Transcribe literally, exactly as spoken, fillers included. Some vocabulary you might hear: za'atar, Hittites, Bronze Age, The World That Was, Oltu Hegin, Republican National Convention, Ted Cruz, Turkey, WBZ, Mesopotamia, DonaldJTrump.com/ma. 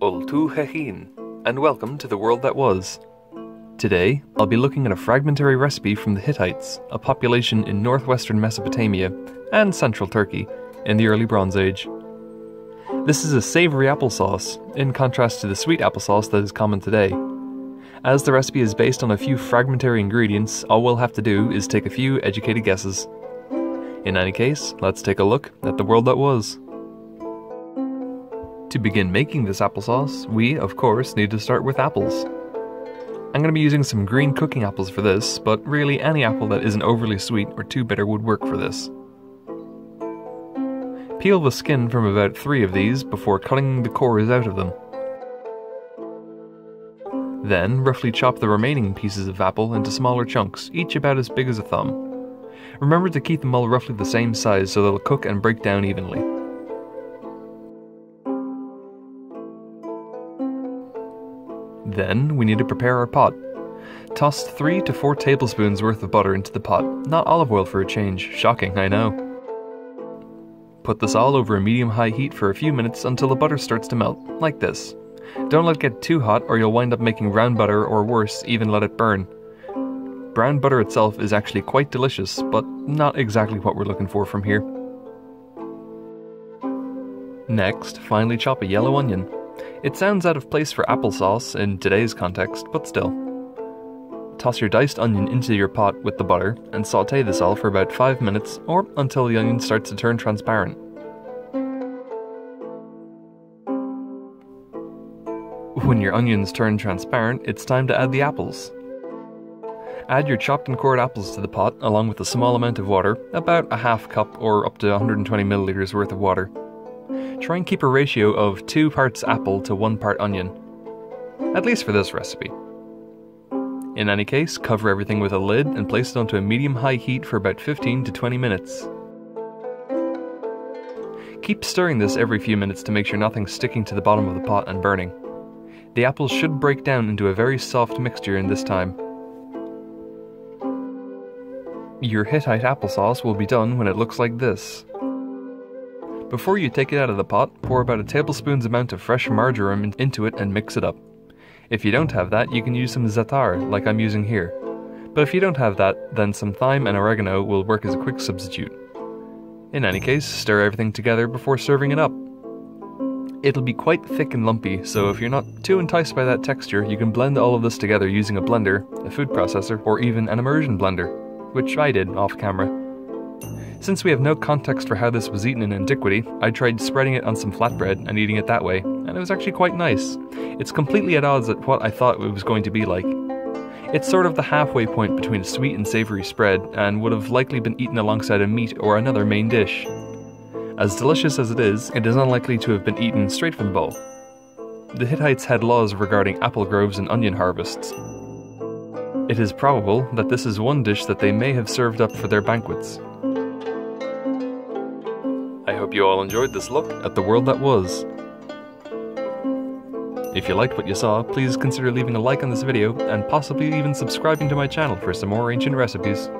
Oltu Hegin, and welcome to The World That Was. Today, I'll be looking at a fragmentary recipe from the Hittites, a population in northwestern Mesopotamia and central Turkey in the early Bronze Age. This is a savory applesauce, in contrast to the sweet applesauce that is common today. As the recipe is based on a few fragmentary ingredients, all we'll have to do is take a few educated guesses. In any case, let's take a look at The World That Was. To begin making this applesauce, we, of course, need to start with apples. I'm going to be using some green cooking apples for this, but really any apple that isn't overly sweet or too bitter would work for this. Peel the skin from about three of these before cutting the cores out of them. Then, roughly chop the remaining pieces of apple into smaller chunks, each about as big as a thumb. Remember to keep them all roughly the same size so they'll cook and break down evenly. Then, we need to prepare our pot. Toss three to four tablespoons worth of butter into the pot, not olive oil for a change, shocking, I know. Put this all over a medium-high heat for a few minutes until the butter starts to melt, like this. Don't let it get too hot or you'll wind up making brown butter, or worse, even let it burn. Brown butter itself is actually quite delicious, but not exactly what we're looking for from here. Next, finely chop a yellow onion. It sounds out of place for applesauce in today's context, but still. Toss your diced onion into your pot with the butter and sauté this all for about five minutes, or until the onion starts to turn transparent. When your onions turn transparent, it's time to add the apples. Add your chopped and cored apples to the pot along with a small amount of water, about a half cup or up to one hundred twenty milliliters worth of water. Try and keep a ratio of two parts apple to one part onion, at least for this recipe. In any case, cover everything with a lid and place it onto a medium-high heat for about fifteen to twenty minutes. Keep stirring this every few minutes to make sure nothing's sticking to the bottom of the pot and burning. The apples should break down into a very soft mixture in this time. Your Hittite applesauce will be done when it looks like this. Before you take it out of the pot, pour about a tablespoon's amount of fresh marjoram into it and mix it up. If you don't have that, you can use some za'atar, like I'm using here. But if you don't have that, then some thyme and oregano will work as a quick substitute. In any case, stir everything together before serving it up. It'll be quite thick and lumpy, so if you're not too enticed by that texture, you can blend all of this together using a blender, a food processor, or even an immersion blender, which I did off camera. Since we have no context for how this was eaten in antiquity, I tried spreading it on some flatbread and eating it that way, and it was actually quite nice. It's completely at odds with what I thought it was going to be like. It's sort of the halfway point between a sweet and savory spread, and would have likely been eaten alongside a meat or another main dish. As delicious as it is, it is unlikely to have been eaten straight from the bowl. The Hittites had laws regarding apple groves and onion harvests. It is probable that this is one dish that they may have served up for their banquets. I hope you all enjoyed this look at The World That Was. If you liked what you saw, please consider leaving a like on this video and possibly even subscribing to my channel for some more ancient recipes.